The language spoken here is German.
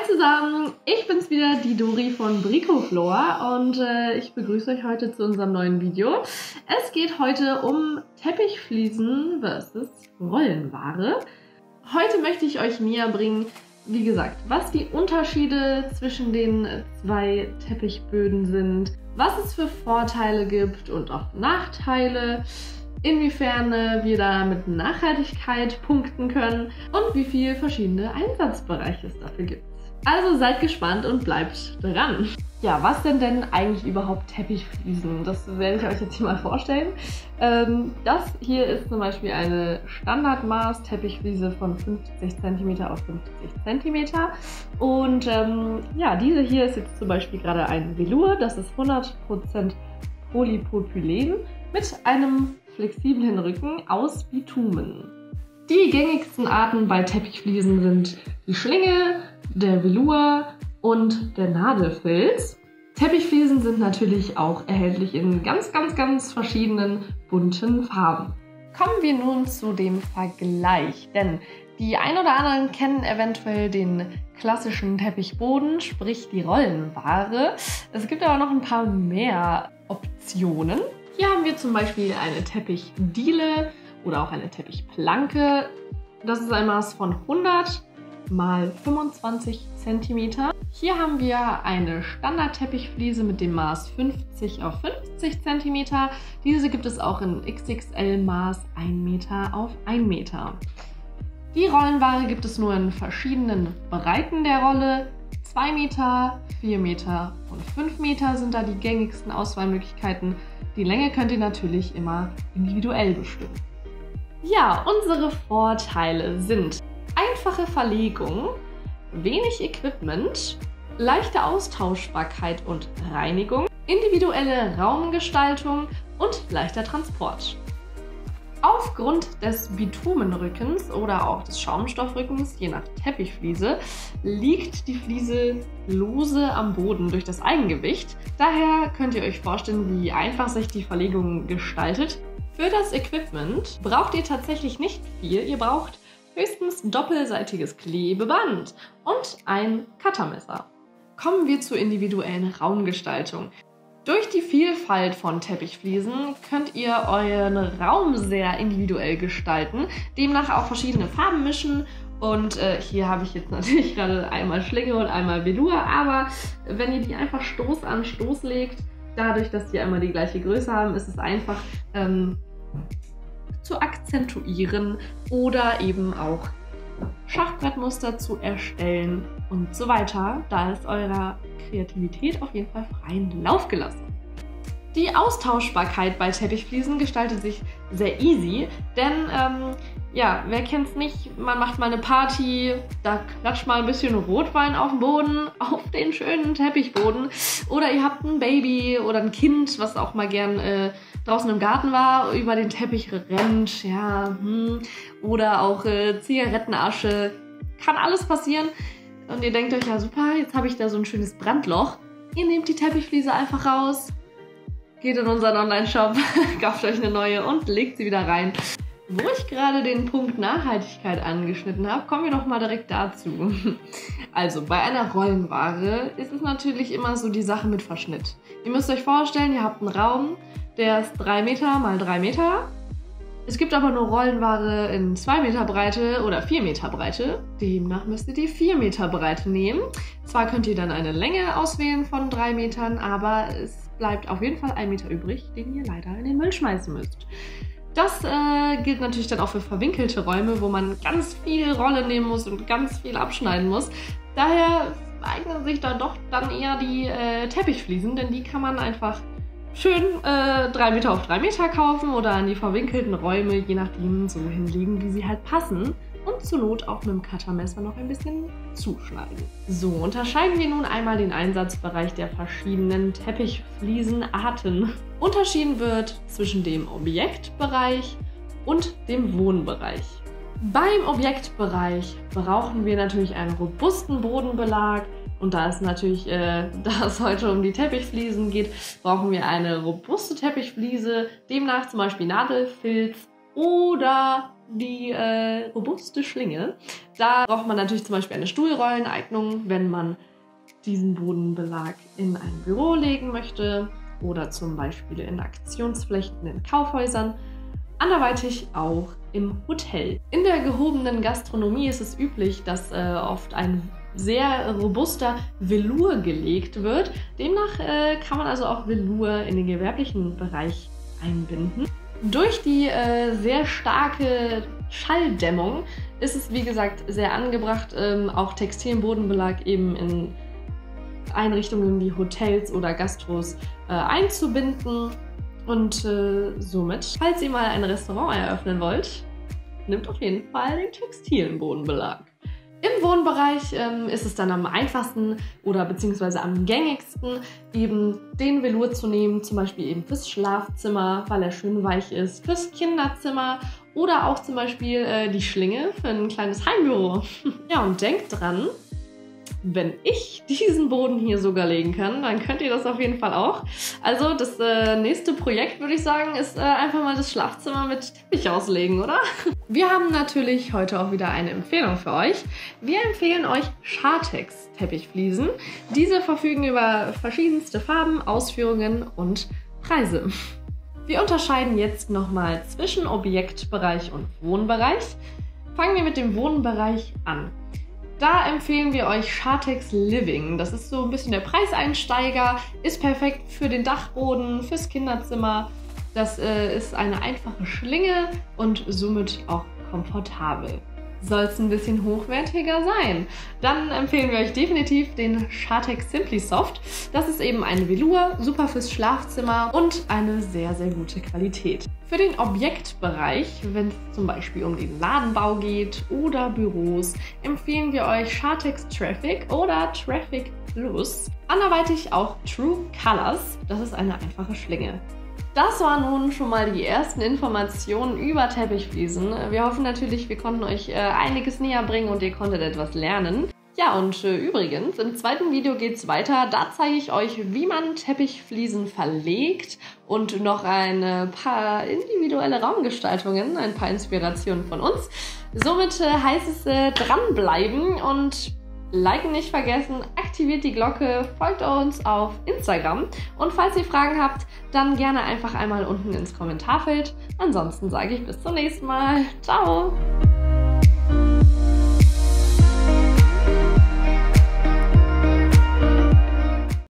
Hi zusammen, ich bin's wieder, die Dori von Bricoflor und ich begrüße euch heute zu unserem neuen Video. Es geht heute um Teppichfliesen versus Rollenware. Heute möchte ich euch näher bringen, wie gesagt, was die Unterschiede zwischen den zwei Teppichböden sind, was es für Vorteile gibt und auch Nachteile, inwiefern wir da mit Nachhaltigkeit punkten können und wie viele verschiedene Einsatzbereiche es dafür gibt. Also seid gespannt und bleibt dran! Ja, was denn eigentlich überhaupt Teppichfliesen? Das werde ich euch jetzt hier mal vorstellen. Das hier ist zum Beispiel eine Standardmaß Teppichfliese von 50 cm auf 50 cm. Und ja, diese hier ist jetzt zum Beispiel gerade ein Velour. Das ist 100% Polypropylen mit einem flexiblen Rücken aus Bitumen. Die gängigsten Arten bei Teppichfliesen sind die Schlinge, der Velour und der Nadelfilz. Teppichfliesen sind natürlich auch erhältlich in ganz verschiedenen bunten Farben. Kommen wir nun zu dem Vergleich, denn die ein oder anderen kennen eventuell den klassischen Teppichboden, sprich die Rollenware. Es gibt aber noch ein paar mehr Optionen. Hier haben wir zum Beispiel eine Teppichdiele oder auch eine Teppichplanke. Das ist ein Maß von 100 mal 25 cm. Hier haben wir eine Standard-Teppichfliese mit dem Maß 50 auf 50 cm. Diese gibt es auch in XXL-Maß 1 Meter auf 1 Meter. Die Rollenware gibt es nur in verschiedenen Breiten der Rolle. 2 Meter, 4 Meter und 5 Meter sind da die gängigsten Auswahlmöglichkeiten. Die Länge könnt ihr natürlich immer individuell bestimmen. Ja, unsere Vorteile sind einfache Verlegung, wenig Equipment, leichte Austauschbarkeit und Reinigung, individuelle Raumgestaltung und leichter Transport. Aufgrund des Bitumenrückens oder auch des Schaumstoffrückens, je nach Teppichfliese, liegt die Fliese lose am Boden durch das Eigengewicht. Daher könnt ihr euch vorstellen, wie einfach sich die Verlegung gestaltet. Für das Equipment braucht ihr tatsächlich nicht viel. Ihr braucht höchstens doppelseitiges Klebeband und ein Cuttermesser. Kommen wir zur individuellen Raumgestaltung. Durch die Vielfalt von Teppichfliesen könnt ihr euren Raum sehr individuell gestalten, demnach auch verschiedene Farben mischen. Und hier habe ich jetzt natürlich gerade einmal Schlinge und einmal Velour, aber wenn ihr die einfach Stoß an Stoß legt, dadurch, dass die einmal die gleiche Größe haben, ist es einfach zu akzentuieren oder eben auch Schachbrettmuster zu erstellen und so weiter. Da ist eurer Kreativität auf jeden Fall freien Lauf gelassen. Die Austauschbarkeit bei Teppichfliesen gestaltet sich sehr easy, denn ja, wer kennt's nicht, man macht mal eine Party, da klatscht mal ein bisschen Rotwein auf den Boden, auf den schönen Teppichboden, oder ihr habt ein Baby oder ein Kind, was auch mal gern draußen im Garten war, über den Teppich rennt, ja, oder auch Zigarettenasche, kann alles passieren. Und ihr denkt euch, ja super, jetzt habe ich da so ein schönes Brandloch. Ihr nehmt die Teppichfliese einfach raus, geht in unseren Online-Shop, kauft euch eine neue und legt sie wieder rein. Wo ich gerade den Punkt Nachhaltigkeit angeschnitten habe, kommen wir doch mal direkt dazu. Also bei einer Rollenware ist es natürlich immer so die Sache mit Verschnitt. Ihr müsst euch vorstellen, ihr habt einen Raum, der ist 3 Meter mal 3 Meter. Es gibt aber nur Rollenware in 2 Meter Breite oder 4 Meter Breite. Demnach müsst ihr die 4 Meter Breite nehmen. Zwar könnt ihr dann eine Länge auswählen von 3 Metern, aber es bleibt auf jeden Fall 1 Meter übrig, den ihr leider in den Müll schmeißen müsst. Das gilt natürlich dann auch für verwinkelte Räume, wo man ganz viel Rolle nehmen muss und ganz viel abschneiden muss. Daher eignen sich da doch dann eher die Teppichfliesen, denn die kann man einfach schön 3 Meter auf 3 Meter kaufen oder an die verwinkelten Räume, je nachdem, so hinlegen, wie sie halt passen. Und zur Not auch mit dem Cuttermesser noch ein bisschen zuschneiden. So, unterscheiden wir nun einmal den Einsatzbereich der verschiedenen Teppichfliesenarten. Unterschieden wird zwischen dem Objektbereich und dem Wohnbereich. Beim Objektbereich brauchen wir natürlich einen robusten Bodenbelag. Und da es natürlich, da es heute um die Teppichfliesen geht, brauchen wir eine robuste Teppichfliese, demnach zum Beispiel Nadelfilz oder die robuste Schlinge. Da braucht man natürlich zum Beispiel eine Stuhlrolleneignung, wenn man diesen Bodenbelag in ein Büro legen möchte oder zum Beispiel in Aktionsflächen in Kaufhäusern, anderweitig auch im Hotel. In der gehobenen Gastronomie ist es üblich, dass oft ein sehr robuster Velour gelegt wird. Demnach kann man also auch Velour in den gewerblichen Bereich einbinden. Durch die sehr starke Schalldämmung ist es, wie gesagt, sehr angebracht, auch textilen Bodenbelag eben in Einrichtungen wie Hotels oder Gastros einzubinden. Und somit, falls ihr mal ein Restaurant eröffnen wollt, nehmt auf jeden Fall den textilen Bodenbelag. Im Wohnbereich ist es dann am einfachsten oder beziehungsweise am gängigsten, eben den Velour zu nehmen, zum Beispiel eben fürs Schlafzimmer, weil er schön weich ist, fürs Kinderzimmer oder auch zum Beispiel die Schlinge für ein kleines Heimbüro. Ja, und denkt dran, wenn ich diesen Boden hier sogar legen kann, dann könnt ihr das auf jeden Fall auch. Also das nächste Projekt, würde ich sagen, ist einfach mal das Schlafzimmer mit Teppich auslegen, oder? Wir haben natürlich heute auch wieder eine Empfehlung für euch. Wir empfehlen euch SCHATEX Teppichfliesen. Diese verfügen über verschiedenste Farben, Ausführungen und Preise. Wir unterscheiden jetzt nochmal zwischen Objektbereich und Wohnbereich. Fangen wir mit dem Wohnbereich an. Da empfehlen wir euch SCHATEX Living. Das ist so ein bisschen der Preiseinsteiger, ist perfekt für den Dachboden, fürs Kinderzimmer. Das ist eine einfache Schlinge und somit auch komfortabel. Soll es ein bisschen hochwertiger sein? Dann empfehlen wir euch definitiv den SCHATEX Simply Soft. Das ist eben eine Velour, super fürs Schlafzimmer und eine sehr, sehr gute Qualität. Für den Objektbereich, wenn es zum Beispiel um den Ladenbau geht oder Büros, empfehlen wir euch SCHATEX Traffic oder Traffic Plus. Anderweitig auch True Colors. Das ist eine einfache Schlinge. Das waren nun schon mal die ersten Informationen über Teppichfliesen. Wir hoffen natürlich, wir konnten euch einiges näher bringen und ihr konntet etwas lernen. Ja, und übrigens, im zweiten Video geht es weiter. Da zeige ich euch, wie man Teppichfliesen verlegt und noch ein paar individuelle Raumgestaltungen, ein paar Inspirationen von uns. Somit heißt es dranbleiben und liken nicht vergessen, aktiviert die Glocke, folgt uns auf Instagram und falls ihr Fragen habt, dann gerne einfach einmal unten ins Kommentarfeld. Ansonsten sage ich bis zum nächsten Mal. Ciao!